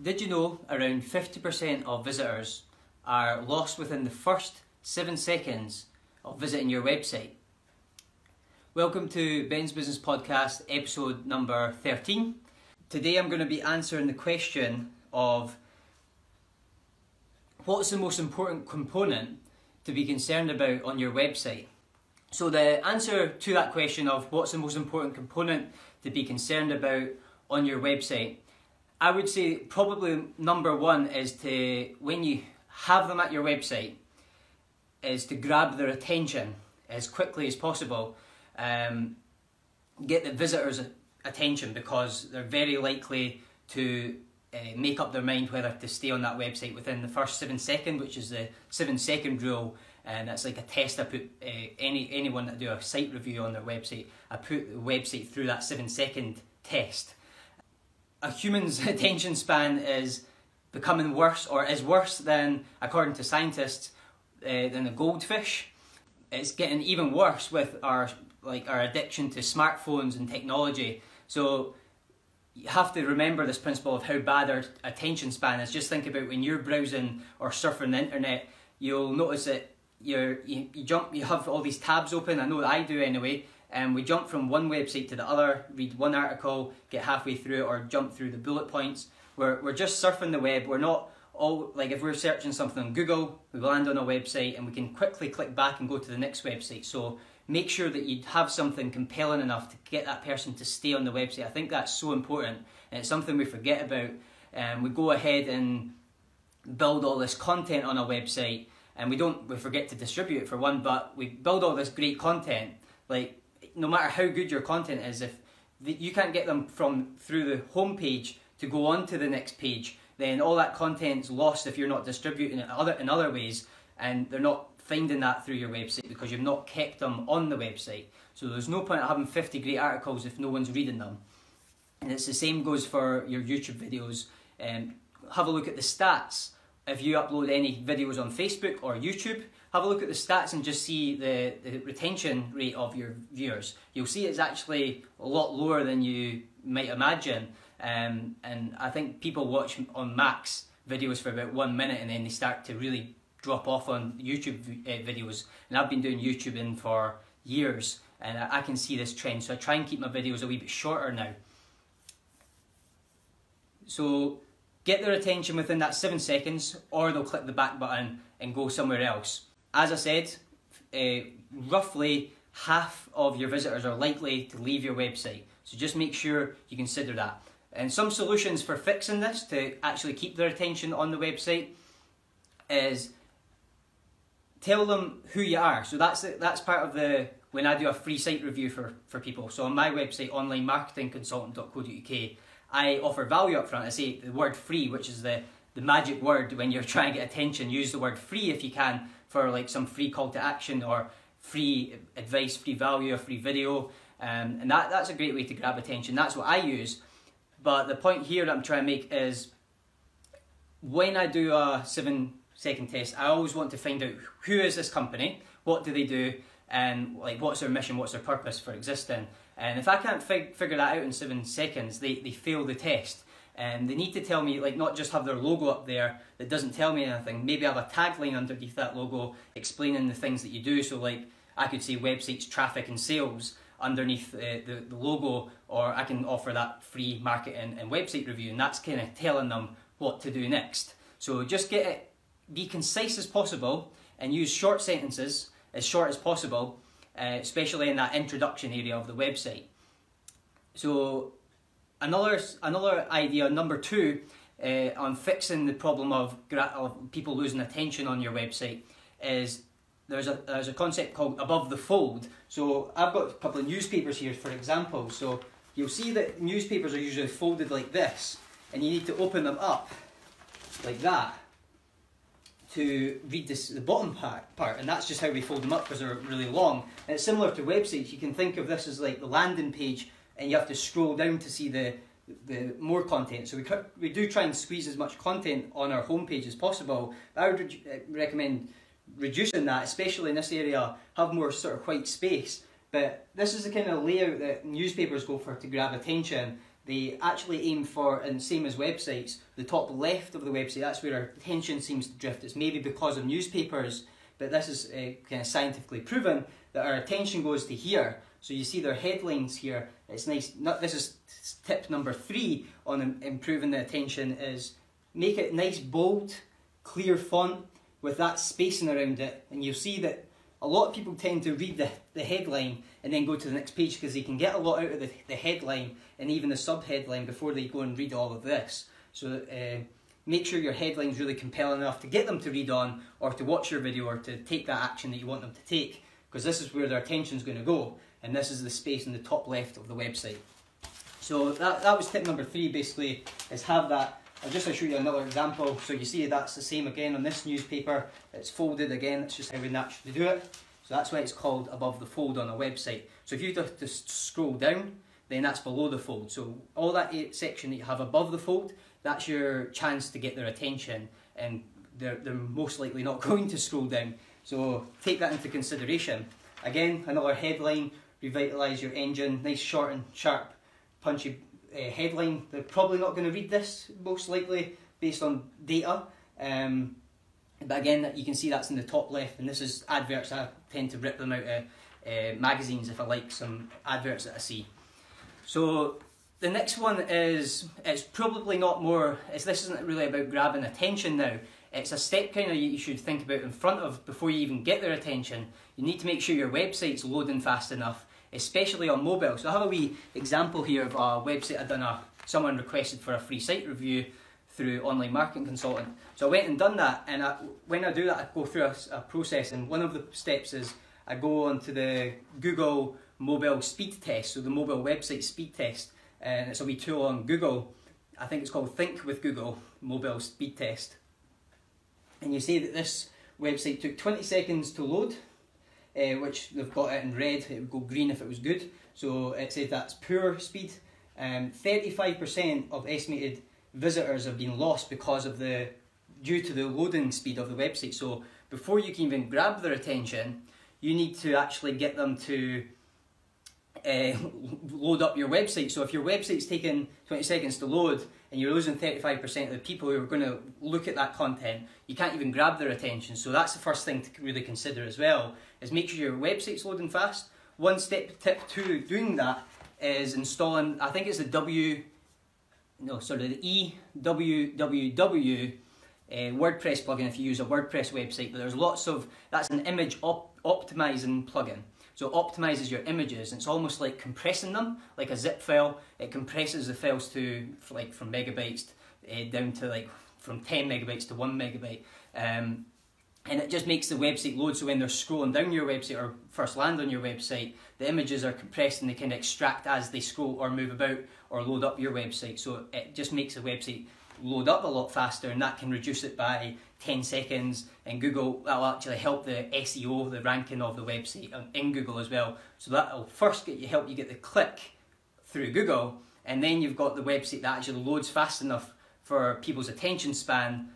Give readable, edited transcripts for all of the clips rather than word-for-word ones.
Did you know around 50% of visitors are lost within the first 7 seconds of visiting your website? Welcome to Ben's Business Podcast, episode number 13. Today I'm going to be answering the question of what's the most important component to be concerned about on your website? So the answer to that question of what's the most important component to be concerned about on your website, I would say probably number one is to, when you have them at your website, is to grab their attention as quickly as possible. Get the visitors' attention, because they're very likely to make up their mind whether to stay on that website within the first 7 seconds, which is the 7 second rule. And that's like a test I put anyone that do a site review on their website, I put the website through that 7 second test. A human's attention span is becoming worse, or is worse than, according to scientists, than a goldfish. It's getting even worse with our addiction to smartphones and technology. So you have to remember this principle of how bad our attention span is. Just think about when you're browsing or surfing the internet, you'll notice that you have all these tabs open. I know that I do anyway. And we jump from one website to the other, read one article, get halfway through it, or jump through the bullet points. We're just surfing the web. We're not all, like, if we're searching something on Google, we land on a website and we can quickly click back and go to the next website. So make sure that you have something compelling enough to get that person to stay on the website. I think that's so important, and it's something we forget about. We go ahead and build all this content on a website, and we forget to distribute it, for one, but we build all this great content. Like, no matter how good your content is, if you can't get them through the home page to go on to the next page, then all that content's lost if you're not distributing it in other ways, and they're not finding that through your website because you've not kept them on the website. So there's no point in having 50 great articles if no one's reading them. And it's the same goes for your YouTube videos. Have a look at the stats. If you upload any videos on Facebook or YouTube, have a look at the stats and just see the retention rate of your viewers. You'll see it's actually a lot lower than you might imagine. And I think people watch on max videos for about 1 minute, and then they start to really drop off on YouTube videos. And I've been doing YouTubing for years, and I can see this trend. So I try and keep my videos a wee bit shorter now. So get their attention within that 7 seconds, or they'll click the back button and go somewhere else. As I said, roughly half of your visitors are likely to leave your website. So just make sure you consider that. And some solutions for fixing this to actually keep their attention on the website is tell them who you are. So that's part of the, when I do a free site review for people. So on my website, OnlineMarketingConsultant.co.uk, I offer value up front. I say the word free, which is the magic word when you're trying to get attention. Use the word free if you can, for like some free call to action, or free advice, free value, a free video. And that's a great way to grab attention. That's what I use. But the point here that I'm trying to make is, when I do a 7 second test, I always want to find out, who is this company, what do they do, and like, what's their mission, what's their purpose for existing. And if I can't figure that out in 7 seconds, they fail the test. And they need to tell me, like, not just have their logo up there that doesn't tell me anything. Maybe have a tagline underneath that logo explaining the things that you do. So like, I could say websites, traffic and sales underneath the logo, or I can offer that free marketing and website review, and that's kind of telling them what to do next. So just get it, be concise as possible, and use short sentences, as short as possible, especially in that introduction area of the website. So Another idea, number two, on fixing the problem of people losing attention on your website, is there's a concept called above the fold. So I've got a couple of newspapers here, for example. So you'll see that newspapers are usually folded like this, and you need to open them up like that to read the bottom part, and that's just how we fold them up, because they're really long. And it's similar to websites. You can think of this as like the landing page, and you have to scroll down to see the more content. So we do try and squeeze as much content on our homepage as possible. But I would recommend reducing that, especially in this area. Have more sort of white space. But this is the kind of layout that newspapers go for to grab attention. They actually aim for, and same as websites, the top left of the website, that's where our attention seems to drift. It's maybe because of newspapers, but this is kind of scientifically proven that our attention goes to here. So you see their headlines here, it's nice. This is tip number 3 on improving the attention, is make it nice, bold, clear font with that spacing around it. And you'll see that a lot of people tend to read the headline and then go to the next page because they can get a lot out of the headline and even the sub-headline before they go and read all of this. So make sure your headline's really compelling enough to get them to read on or to watch your video or to take that action that you want them to take, because this is where their attention's going to go, and this is the space in the top left of the website. So that was tip number 3, basically, is have that. I'll just show you another example. So you see that's the same again on this newspaper. It's folded again, it's just how we naturally do it. So that's why it's called above the fold on a website. So if you just scroll down, then that's below the fold. So all that section that you have above the fold, that's your chance to get their attention, and they're most likely not going to scroll down. So take that into consideration. Again, another headline, revitalise your engine, nice short and sharp, punchy headline. They're probably not going to read this, most likely, based on data, but again, you can see that's in the top left, and this is adverts. I tend to rip them out of magazines if I like some adverts that I see. So the next one is, it's probably not more, this isn't really about grabbing attention now. It's a step kind of you should think about in front of before you even get their attention. You need to make sure your website's loading fast enough, especially on mobile. So I have a wee example here of a website I've done. Someone requested for a free site review through Online Marketing Consultant. So I went and done that, and when I do that, I go through a process, and one of the steps is I go onto the Google mobile speed test, so the mobile website speed test, and it's a wee tool on Google. I think it's called Think with Google mobile speed test. And you see that this website took 20 seconds to load, which they've got it in red. It would go green if it was good. So it said that's poor speed. 35% of estimated visitors have been lost because of due to the loading speed of the website. So before you can even grab their attention, you need to actually get them to load up your website. So if your website's taking 20 seconds to load and you're losing 35% of the people who are going to look at that content, you can't even grab their attention. So that's the first thing to really consider as well, is make sure your website's loading fast. One step, tip 2, doing that is installing, I think it's the EWWW WordPress plugin if you use a WordPress website. But there's lots of, that's an image optimizing plugin. So it optimizes your images, and it's almost like compressing them, like a zip file. It compresses the files to, like, from megabytes down to, like, from 10 megabytes to 1 megabyte. And it just makes the website load, so when they're scrolling down your website or first land on your website, the images are compressed and they can extract as they scroll or move about or load up your website. So it just makes the website load up a lot faster, and that can reduce it by 10 seconds. And Google, that'll actually help the SEO, the ranking of the website in Google as well. So that'll first help you get the click through Google, and then you've got the website that actually loads fast enough for people's attention span.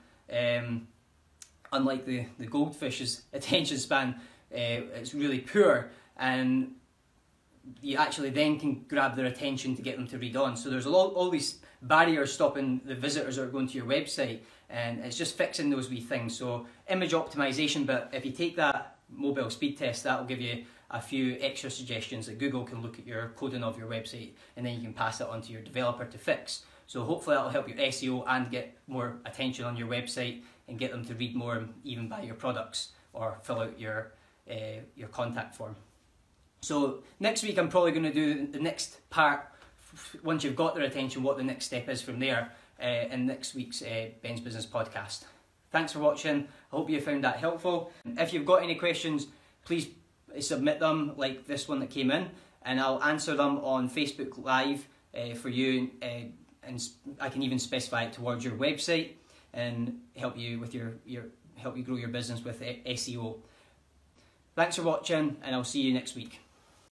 Unlike the goldfish's attention span, it's really poor, and you actually then can grab their attention to get them to read on. So there's all these barriers stopping the visitors that are going to your website, and it's just fixing those wee things. So image optimization, but if you take that mobile speed test, that will give you a few extra suggestions that Google can look at your coding of your website, and then you can pass that on to your developer to fix. So hopefully that'll help your SEO and get more attention on your website and get them to read more, even buy your products or fill out your contact form. So next week I'm probably going to do the next part, once you've got their attention, what the next step is from there, in next week's Ben's Business Podcast. Thanks for watching. I hope you found that helpful. If you've got any questions, please submit them, like this one that came in, and I'll answer them on Facebook Live for you, and I can even specify it towards your website and help you with help you grow your business with SEO. Thanks for watching, and I'll see you next week.